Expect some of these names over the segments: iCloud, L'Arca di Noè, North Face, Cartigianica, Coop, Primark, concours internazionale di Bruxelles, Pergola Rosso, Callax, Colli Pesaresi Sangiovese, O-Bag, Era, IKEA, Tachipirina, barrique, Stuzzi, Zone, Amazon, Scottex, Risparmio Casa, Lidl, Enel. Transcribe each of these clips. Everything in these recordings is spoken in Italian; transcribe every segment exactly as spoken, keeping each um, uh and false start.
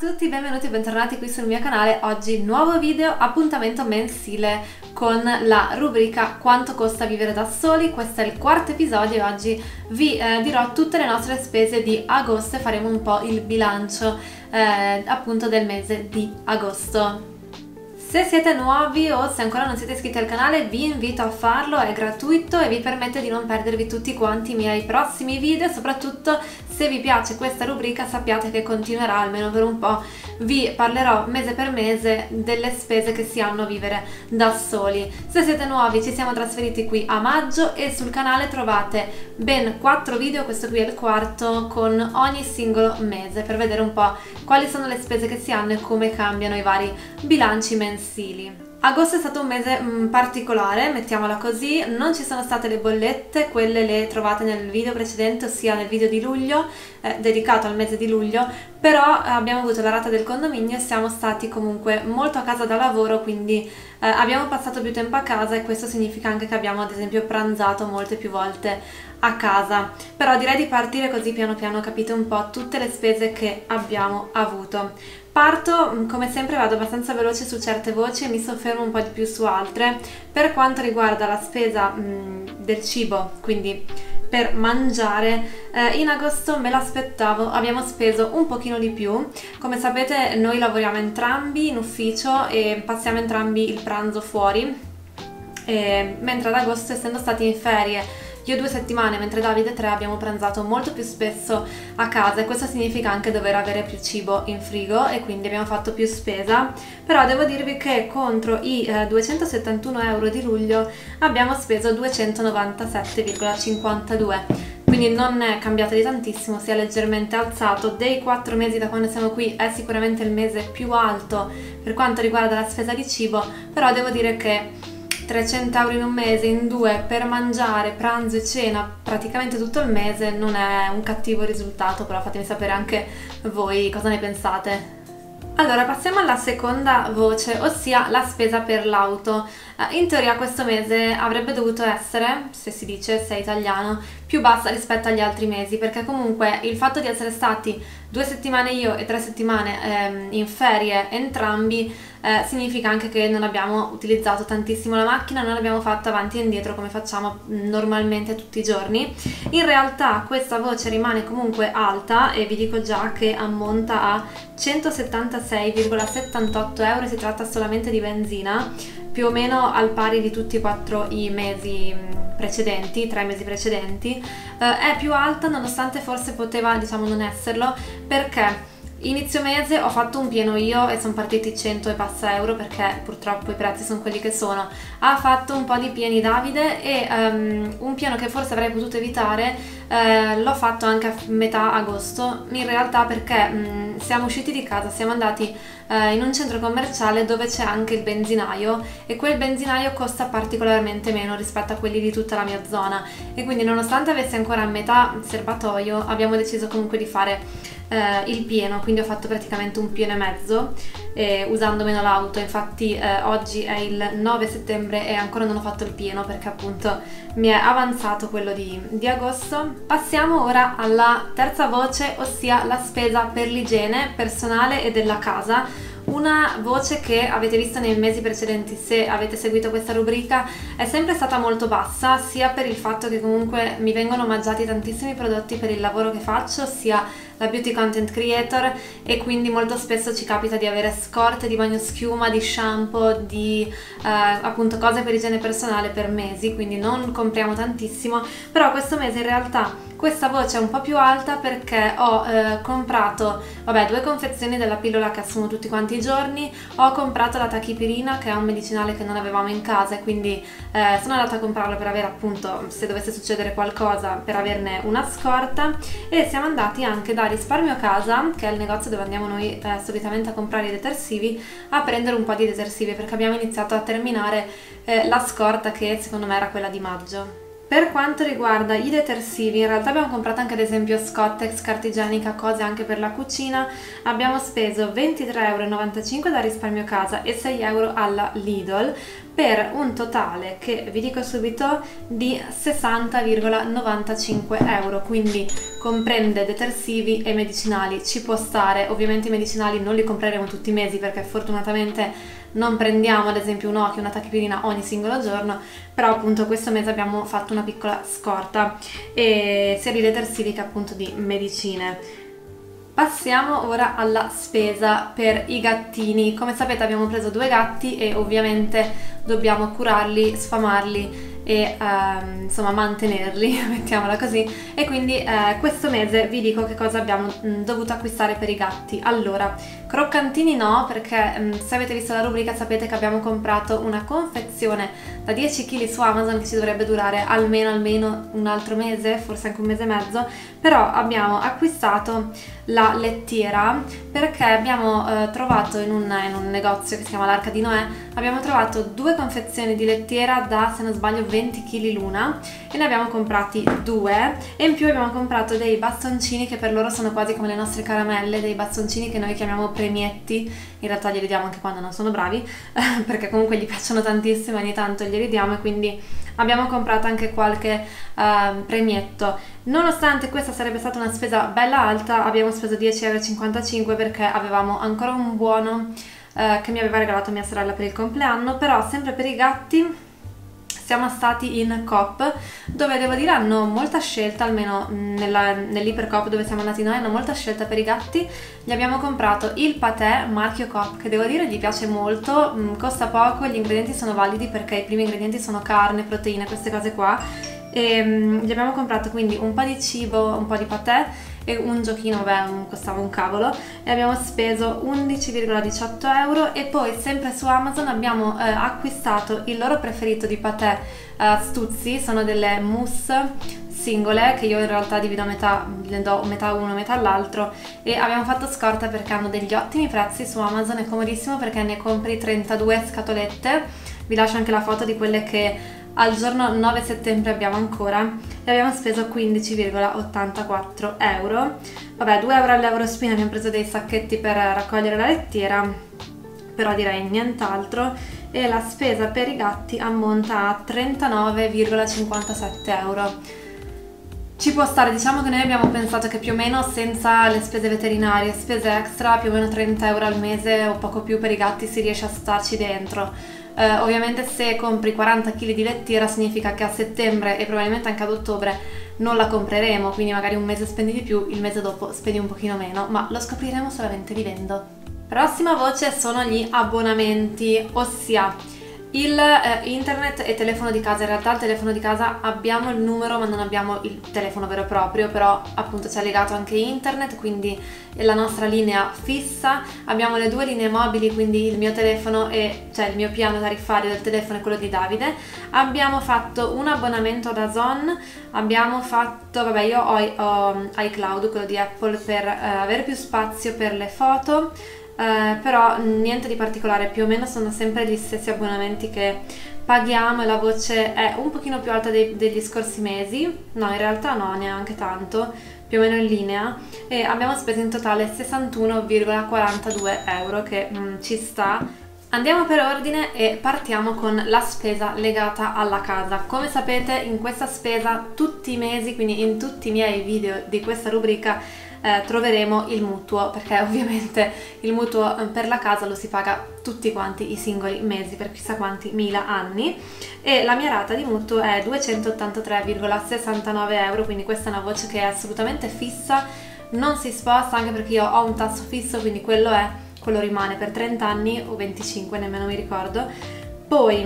tutti, benvenuti e bentornati qui sul mio canale. Oggi nuovo video, appuntamento mensile con la rubrica Quanto costa vivere da soli. Questo è il quarto episodio e oggi vi eh, dirò tutte le nostre spese di agosto e faremo un po' il bilancio eh, appunto del mese di agosto. Se siete nuovi o se ancora non siete iscritti al canale vi invito a farlo, è gratuito e vi permette di non perdervi tutti quanti i miei prossimi video. Soprattutto se vi piace questa rubrica sappiate che continuerà almeno per un po', vi parlerò mese per mese delle spese che si hanno a vivere da soli. Se siete nuovi, ci siamo trasferiti qui a maggio e sul canale trovate ben quattro video, questo qui è il quarto, con ogni singolo mese per vedere un po' quali sono le spese che si hanno e come cambiano i vari bilanci mensili. Agosto è stato un mese mh, particolare, mettiamola così. Non ci sono state le bollette, quelle le trovate nel video precedente, ossia nel video di luglio, eh, dedicato al mese di luglio, però eh, abbiamo avuto la rata del condominio e siamo stati comunque molto a casa da lavoro, quindi eh, abbiamo passato più tempo a casa e questo significa anche che abbiamo ad esempio pranzato molte più volte a casa. Però direi di partire così piano piano capite un po' tutte le spese che abbiamo avuto. Parto, come sempre vado abbastanza veloce su certe voci e mi soffermo un po' di più su altre. Per quanto riguarda la spesa mh, del cibo, quindi per mangiare, eh, in agosto me l'aspettavo, abbiamo speso un pochino di più. Come sapete noi lavoriamo entrambi in ufficio e passiamo entrambi il pranzo fuori, e, mentre ad agosto, essendo stati in ferie io due settimane mentre Davide tre, abbiamo pranzato molto più spesso a casa e questo significa anche dover avere più cibo in frigo e quindi abbiamo fatto più spesa. Però devo dirvi che contro i eh, duecentosettantuno euro di luglio abbiamo speso duecentonovantasette virgola cinquantadue, quindi non è cambiato di tantissimo, si è leggermente alzato. Dei quattro mesi da quando siamo qui è sicuramente il mese più alto per quanto riguarda la spesa di cibo, però devo dire che trecento euro in un mese, in due, per mangiare pranzo e cena praticamente tutto il mese non è un cattivo risultato. Però fatemi sapere anche voi cosa ne pensate. Allora, passiamo alla seconda voce, ossia la spesa per l'auto. In teoria questo mese avrebbe dovuto essere, se si dice, se è italiano, più bassa rispetto agli altri mesi, perché comunque il fatto di essere stati due settimane io e tre settimane ehm, in ferie entrambi eh, significa anche che non abbiamo utilizzato tantissimo la macchina, non l'abbiamo fatta avanti e indietro come facciamo normalmente tutti i giorni. In realtà questa voce rimane comunque alta e vi dico già che ammonta a centosettantasei virgola settantotto euro, si tratta solamente di benzina, più o meno al pari di tutti e quattro i mesi precedenti, i tre mesi precedenti. Eh, è più alta nonostante forse poteva, diciamo, non esserlo, perché inizio mese ho fatto un pieno io e sono partiti cento e passa euro, perché purtroppo i prezzi sono quelli che sono. Ha fatto un po' di pieni Davide e um, un pieno che forse avrei potuto evitare eh, l'ho fatto anche a metà agosto in realtà, perché um, siamo usciti di casa, siamo andati eh, in un centro commerciale dove c'è anche il benzinaio e quel benzinaio costa particolarmente meno rispetto a quelli di tutta la mia zona e quindi, nonostante avessi ancora a metà serbatoio, abbiamo deciso comunque di fare Uh, il pieno, quindi ho fatto praticamente un pieno e mezzo eh, usando meno l'auto. Infatti eh, oggi è il nove settembre e ancora non ho fatto il pieno perché appunto mi è avanzato quello di, di agosto. Passiamo ora alla terza voce, ossia la spesa per l'igiene personale e della casa. Una voce che avete visto nei mesi precedenti, se avete seguito questa rubrica, è sempre stata molto bassa, sia per il fatto che comunque mi vengono omaggiati tantissimi prodotti per il lavoro che faccio, sia la beauty content creator, e quindi molto spesso ci capita di avere scorte di bagnoschiuma, di shampoo, di eh, appunto cose per igiene personale per mesi, quindi non compriamo tantissimo. Però questo mese in realtà questa voce è un po' più alta perché ho eh, comprato, vabbè, due confezioni della pillola che assumo tutti quanti i giorni, ho comprato la Tachipirina che è un medicinale che non avevamo in casa e quindi eh, sono andata a comprarlo per avere, appunto, se dovesse succedere qualcosa, per averne una scorta. E siamo andati anche da Risparmio Casa, che è il negozio dove andiamo noi eh, solitamente a comprare i detersivi, a prendere un po' di detersivi perché abbiamo iniziato a terminare eh, la scorta che secondo me era quella di maggio. Per quanto riguarda i detersivi, in realtà abbiamo comprato anche ad esempio Scottex, Cartigianica, cose anche per la cucina. Abbiamo speso ventitré virgola novantacinque euro da Risparmio Casa e sei euro alla Lidl. per un totale che vi dico subito di sessanta virgola novantacinque euro, quindi comprende detersivi e medicinali. Ci può stare, ovviamente i medicinali non li compreremo tutti i mesi perché fortunatamente non prendiamo ad esempio un occhio, una tachipirina ogni singolo giorno, però appunto questo mese abbiamo fatto una piccola scorta e sia di detersivi che appunto di medicine. Passiamo ora alla spesa per i gattini. Come sapete abbiamo preso due gatti e ovviamente dobbiamo curarli, sfamarli e ehm, insomma mantenerli, mettiamola così, e quindi eh, questo mese vi dico che cosa abbiamo mh, dovuto acquistare per i gatti. Allora, croccantini no, perché mh, se avete visto la rubrica sapete che abbiamo comprato una confezione da dieci chili su Amazon che ci dovrebbe durare almeno almeno un altro mese, forse anche un mese e mezzo, però abbiamo acquistato la lettiera perché abbiamo eh, trovato in un, in un negozio che si chiama L'Arca di Noè, abbiamo trovato due confezioni di lettiera da, se non sbaglio, venti chili l'una, e ne abbiamo comprati due, e in più abbiamo comprato dei bastoncini che per loro sono quasi come le nostre caramelle, dei bastoncini che noi chiamiamo premietti, in realtà glieli diamo anche quando non sono bravi eh, perché comunque gli piacciono tantissimo, ogni tanto glieli diamo, e quindi abbiamo comprato anche qualche eh, premietto. Nonostante questa sarebbe stata una spesa bella alta, abbiamo speso dieci virgola cinquantacinque euro perché avevamo ancora un buono eh, che mi aveva regalato mia sorella per il compleanno. Però sempre per i gatti siamo stati in Coop, dove devo dire hanno molta scelta, almeno nell'Ipercoop dove siamo andati noi hanno molta scelta per i gatti. Gli abbiamo comprato il patè marchio Coop, che devo dire gli piace molto, mh, costa poco, gli ingredienti sono validi perché i primi ingredienti sono carne, proteine, queste cose qua. E gli abbiamo comprato quindi un po' di cibo, un po' di patè e un giochino, beh, costava un cavolo, e abbiamo speso undici virgola diciotto euro. E poi sempre su Amazon abbiamo eh, acquistato il loro preferito di patè eh, Stuzzi, sono delle mousse singole che io in realtà divido a metà, le do metà uno metà all'altro, e abbiamo fatto scorta perché hanno degli ottimi prezzi su Amazon, è comodissimo perché ne compri trentadue scatolette, vi lascio anche la foto di quelle che al giorno nove settembre abbiamo ancora, e abbiamo speso quindici virgola ottantaquattro euro. Vabbè, due euro all'Eurospin abbiamo preso dei sacchetti per raccogliere la lettiera, però direi nient'altro, e la spesa per i gatti ammonta a trentanove virgola cinquantasette euro. Ci può stare, diciamo che noi abbiamo pensato che più o meno senza le spese veterinarie, spese extra, più o meno trenta euro al mese o poco più per i gatti si riesce a starci dentro. Uh, ovviamente se compri quaranta chili di lettiera significa che a settembre e probabilmente anche ad ottobre non la compreremo, quindi magari un mese spendi di più, il mese dopo spendi un pochino meno, ma lo scopriremo solamente vivendo. Prossima voce sono gli abbonamenti, ossia il eh, internet e telefono di casa. In realtà al telefono di casa abbiamo il numero ma non abbiamo il telefono vero e proprio, però appunto ci ha legato anche internet, quindi la nostra linea fissa, abbiamo le due linee mobili, quindi il mio telefono e cioè il mio piano tariffario del telefono è quello di Davide, abbiamo fatto un abbonamento da Zone, abbiamo fatto, vabbè io ho, ho iCloud, quello di Apple, per eh, avere più spazio per le foto. Uh, però niente di particolare, più o meno sono sempre gli stessi abbonamenti che paghiamo, e la voce è un pochino più alta dei, degli scorsi mesi, no in realtà no, neanche tanto, più o meno in linea, e abbiamo speso in totale sessantuno virgola quarantadue euro che mh, ci sta. Andiamo per ordine e partiamo con la spesa legata alla casa. Come sapete in questa spesa tutti i mesi, quindi in tutti i miei video di questa rubrica, Eh, troveremo il mutuo, perché ovviamente il mutuo per la casa lo si paga tutti quanti i singoli mesi per chissà quanti mila anni, e la mia rata di mutuo è duecentottantatré virgola sessantanove euro, quindi questa è una voce che è assolutamente fissa, non si sposta, anche perché io ho un tasso fisso, quindi quello è, quello rimane per trent'anni o venticinque, nemmeno mi ricordo. Poi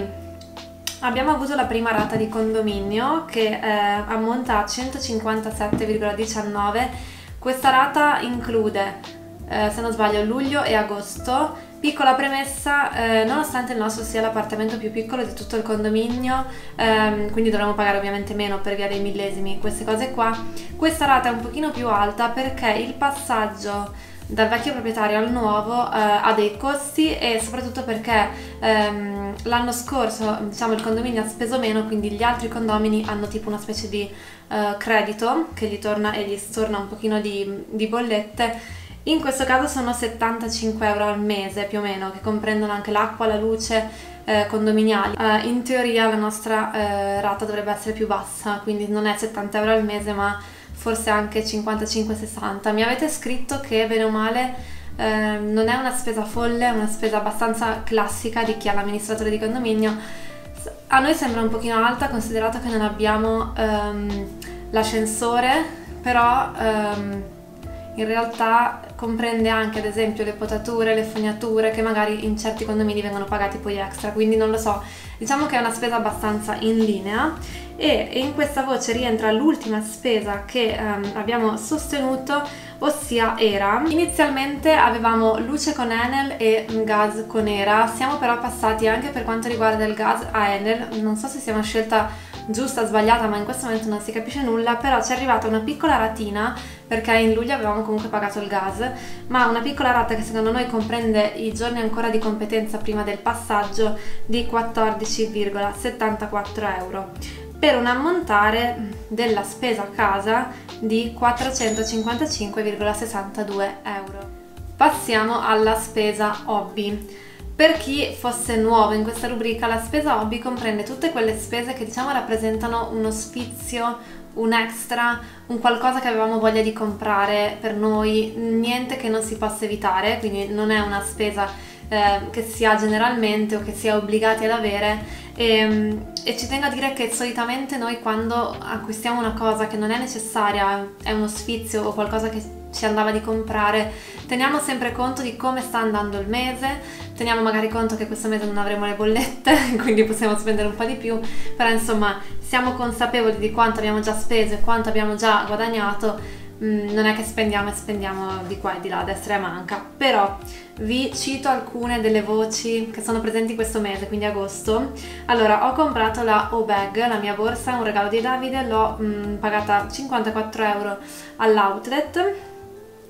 abbiamo avuto la prima rata di condominio che eh, ammonta a centocinquantasette virgola diciannove. Questa rata include, eh, se non sbaglio, luglio e agosto. Piccola premessa, eh, nonostante il nostro sia l'appartamento più piccolo di tutto il condominio, ehm, quindi dovremo pagare ovviamente meno per via dei millesimi, queste cose qua, questa rata è un pochino più alta perché il passaggio dal vecchio proprietario al nuovo eh, ha dei costi, e soprattutto perché ehm, l'anno scorso diciamo il condominio ha speso meno, quindi gli altri condomini hanno tipo una specie di Uh, credito che gli torna e gli storna un pochino di, di bollette. In questo caso sono settantacinque euro al mese più o meno, che comprendono anche l'acqua, la luce, eh, condominiali. Eh, in teoria la nostra eh, rata dovrebbe essere più bassa, quindi non è settanta euro al mese ma forse anche cinquantacinque sessanta. Mi avete scritto che bene o male eh, non è una spesa folle, è una spesa abbastanza classica di chi ha l'amministratore di condominio. A noi sembra un pochino alta, considerato che non abbiamo ehm, l'ascensore, però ehm, in realtà comprende anche ad esempio le potature, le fognature, che magari in certi condomini vengono pagati poi extra, quindi non lo so, diciamo che è una spesa abbastanza in linea. E in questa voce rientra l'ultima spesa che ehm, abbiamo sostenuto, ossia Era. Inizialmente avevamo luce con Enel e gas con Era, siamo però passati anche per quanto riguarda il gas a Enel. Non so se sia una scelta giusta o sbagliata, ma in questo momento non si capisce nulla, però ci è arrivata una piccola ratina, perché in luglio avevamo comunque pagato il gas, ma una piccola rata che secondo noi comprende i giorni ancora di competenza prima del passaggio di quattordici virgola settantaquattro euro. Per un ammontare della spesa a casa di quattrocentocinquantacinque virgola sessantadue euro. Passiamo alla spesa hobby. Per chi fosse nuovo in questa rubrica, la spesa hobby comprende tutte quelle spese che diciamo rappresentano uno sfizio, un extra, un qualcosa che avevamo voglia di comprare per noi, niente che non si possa evitare, quindi non è una spesa eh, che si ha generalmente o che si è obbligati ad avere. E, e ci tengo a dire che solitamente noi quando acquistiamo una cosa che non è necessaria, è uno sfizio o qualcosa che ci andava di comprare, teniamo sempre conto di come sta andando il mese, teniamo magari conto che questo mese non avremo le bollette, quindi possiamo spendere un po' di più, però insomma siamo consapevoli di quanto abbiamo già speso e quanto abbiamo già guadagnato. Non è che spendiamo e spendiamo di qua e di là, a destra e a manca. Però vi cito alcune delle voci che sono presenti questo mese, quindi agosto. Allora, ho comprato la O-Bag, la mia borsa, un regalo di Davide, l'ho pagata cinquantaquattro euro all'outlet.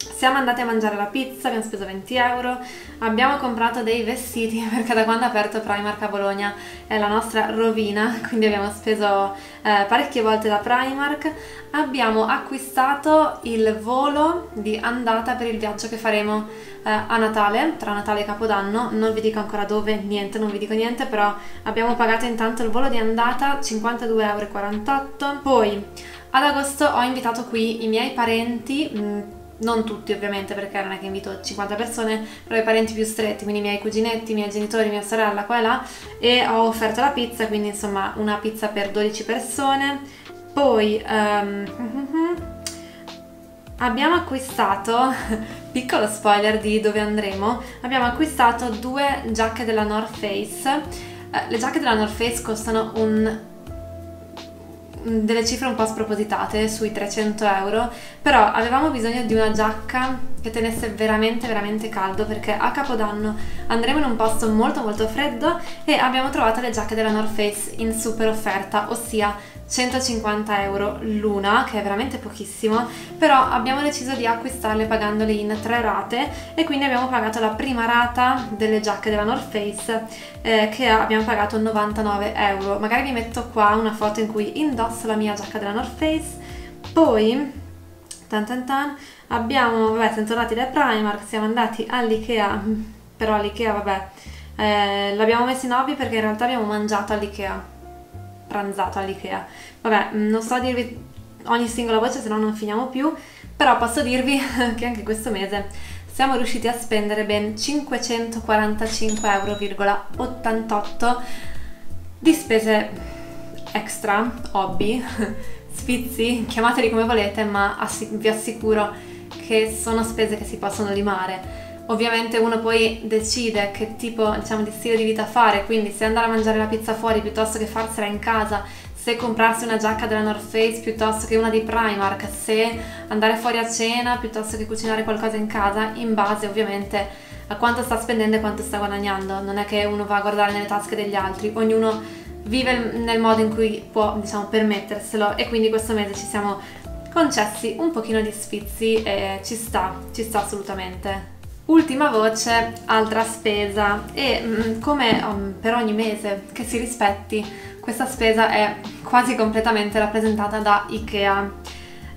Siamo andati a mangiare la pizza, abbiamo speso venti euro. Abbiamo comprato dei vestiti, perché da quando ha aperto Primark a Bologna è la nostra rovina, quindi abbiamo speso eh, parecchie volte da Primark. Abbiamo acquistato il volo di andata per il viaggio che faremo eh, a Natale, tra Natale e Capodanno. Non vi dico ancora dove, niente, non vi dico niente, però abbiamo pagato intanto il volo di andata, cinquantadue virgola quarantotto euro. Poi ad agosto ho invitato qui i miei parenti, mh, non tutti ovviamente, perché non è che invito cinquanta persone, però i parenti più stretti, quindi i miei cuginetti, i miei genitori, mia sorella, qua e là, e ho offerto la pizza, quindi insomma una pizza per dodici persone. Poi um, abbiamo acquistato, piccolo spoiler di dove andremo, abbiamo acquistato due giacche della North Face. Le giacche della North Face costano un... delle cifre un po' spropositate, sui trecento euro, però avevamo bisogno di una giacca che tenesse veramente veramente caldo, perché a Capodanno andremo in un posto molto molto freddo, e abbiamo trovato le giacche della North Face in super offerta, ossia centocinquanta euro l'una, che è veramente pochissimo, però abbiamo deciso di acquistarle pagandole in tre rate, e quindi abbiamo pagato la prima rata delle giacche della North Face eh, che abbiamo pagato novantanove euro. Magari vi metto qua una foto in cui indosso la mia giacca della North Face. Poi tan tan tan, abbiamo, vabbè, siamo tornati da Primark, siamo andati all'IKEA, però all'IKEA vabbè eh, l'abbiamo messo in hobby perché in realtà abbiamo mangiato all'IKEA, pranzato all'IKEA. Vabbè, non so dirvi ogni singola voce, se no non finiamo più, però posso dirvi che anche questo mese siamo riusciti a spendere ben cinquecentoquarantacinque virgola ottantotto euro di spese extra, hobby, sfizi, chiamateli come volete, ma vi assicuro che sono spese che si possono limare. Ovviamente uno poi decide che tipo, diciamo, di stile di vita fare, quindi se andare a mangiare la pizza fuori piuttosto che farsela in casa, se comprarsi una giacca della North Face piuttosto che una di Primark, se andare fuori a cena piuttosto che cucinare qualcosa in casa, in base ovviamente a quanto sta spendendo e quanto sta guadagnando. Non è che uno va a guardare nelle tasche degli altri, ognuno vive nel modo in cui può, diciamo, permetterselo, e quindi questo mese ci siamo concessi un pochino di sfizi e ci sta, ci sta assolutamente. Ultima voce, altra spesa, e mh, come um, per ogni mese che si rispetti, questa spesa è quasi completamente rappresentata da IKEA.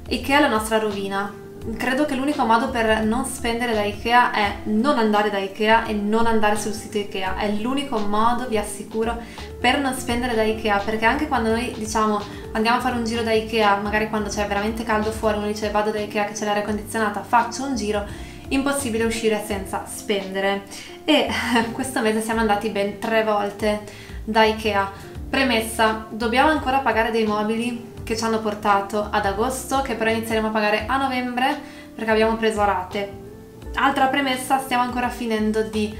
IKEA è la nostra rovina, credo che l'unico modo per non spendere da IKEA è non andare da IKEA e non andare sul sito IKEA. È l'unico modo, vi assicuro, per non spendere da IKEA, perché anche quando noi diciamo andiamo a fare un giro da IKEA, magari quando c'è veramente caldo fuori, uno dice vado da IKEA che c'è l'aria condizionata, faccio un giro, impossibile uscire senza spendere. E questo mese siamo andati ben tre volte da IKEA. Premessa, dobbiamo ancora pagare dei mobili che ci hanno portato ad agosto, che però inizieremo a pagare a novembre perché abbiamo preso a rate. Altra premessa, stiamo ancora finendo di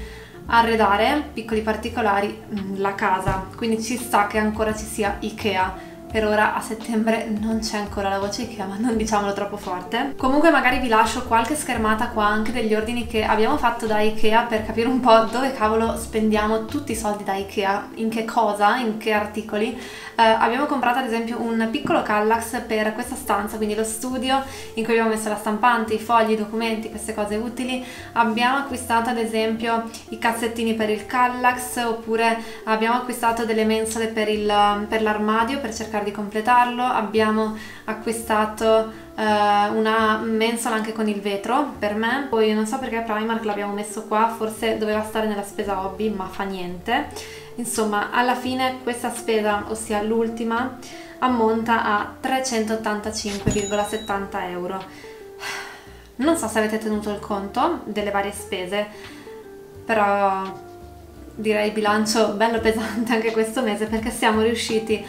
arredare, piccoli particolari, la casa, quindi ci sta che ancora ci sia IKEA. Per ora a settembre non c'è ancora la voce IKEA, ma non diciamolo troppo forte. Comunque magari vi lascio qualche schermata qua anche degli ordini che abbiamo fatto da IKEA per capire un po' dove cavolo spendiamo tutti i soldi da IKEA, in che cosa, in che articoli. Eh, abbiamo comprato ad esempio un piccolo Callax per questa stanza, quindi lo studio in cui abbiamo messo la stampante, i fogli, i documenti, queste cose utili. Abbiamo acquistato ad esempio i cassettini per il Callax, oppure abbiamo acquistato delle mensole per il, per l'armadio, per cercare di completarlo. Abbiamo acquistato eh, una mensola anche con il vetro per me, poi non so perché Primark l'abbiamo messo qua, forse doveva stare nella spesa hobby ma fa niente. Insomma, alla fine questa spesa, ossia l'ultima, ammonta a trecentottantacinque virgola settanta euro. Non so se avete tenuto il conto delle varie spese, però direi bilancio bello pesante anche questo mese, perché siamo riusciti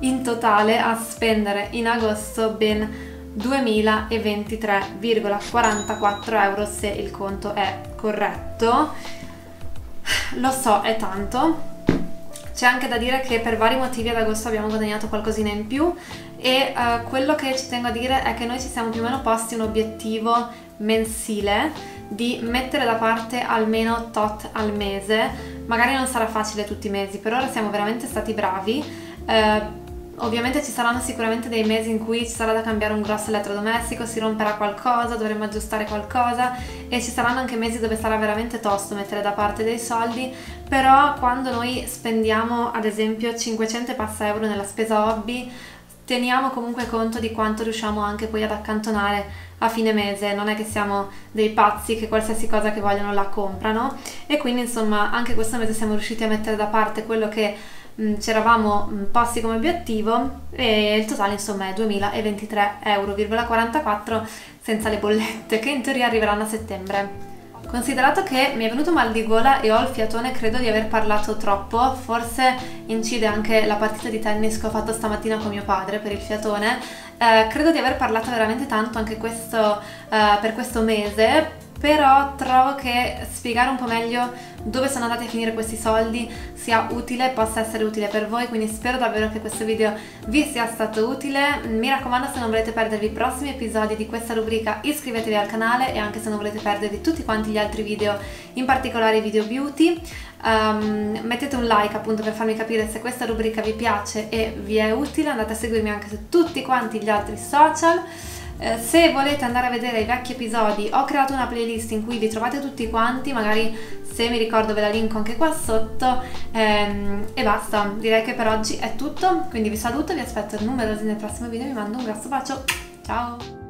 in totale a spendere in agosto ben duemilaventitré virgola quarantaquattro euro, se il conto è corretto. Lo so, è tanto. C'è anche da dire che per vari motivi ad agosto abbiamo guadagnato qualcosina in più, e uh, quello che ci tengo a dire è che noi ci siamo più o meno posti un obiettivo mensile di mettere da parte almeno tot al mese. Magari non sarà facile tutti i mesi, per ora siamo veramente stati bravi. Uh, ovviamente ci saranno sicuramente dei mesi in cui ci sarà da cambiare un grosso elettrodomestico, si romperà qualcosa, dovremo aggiustare qualcosa, e ci saranno anche mesi dove sarà veramente tosto mettere da parte dei soldi. Però quando noi spendiamo ad esempio cinquecento e passa euro nella spesa hobby, teniamo comunque conto di quanto riusciamo anche poi ad accantonare a fine mese. Non è che siamo dei pazzi che qualsiasi cosa che vogliono la comprano, e quindi insomma anche questo mese siamo riusciti a mettere da parte quello che ci eravamo posti come obiettivo, e il totale insomma è duemilaventitré virgola quarantaquattro euro senza le bollette che in teoria arriveranno a settembre. Considerato che mi è venuto mal di gola e ho il fiatone, credo di aver parlato troppo, forse incide anche la partita di tennis che ho fatto stamattina con mio padre per il fiatone. Eh, credo di aver parlato veramente tanto anche questo, eh, per questo mese, però trovo che spiegare un po' meglio dove sono andati a finire questi soldi sia utile, possa essere utile per voi, quindi spero davvero che questo video vi sia stato utile. Mi raccomando, se non volete perdervi i prossimi episodi di questa rubrica, iscrivetevi al canale, e anche se non volete perdervi tutti quanti gli altri video, in particolare i video beauty, um, mettete un like appunto per farmi capire se questa rubrica vi piace e vi è utile. Andate a seguirmi anche su tutti quanti gli altri social. Se volete andare a vedere i vecchi episodi, ho creato una playlist in cui li trovate tutti quanti, magari se mi ricordo ve la linko anche qua sotto. ehm, e basta, direi che per oggi è tutto, quindi vi saluto, vi aspetto numerosi nel prossimo video, vi mando un grosso bacio, ciao!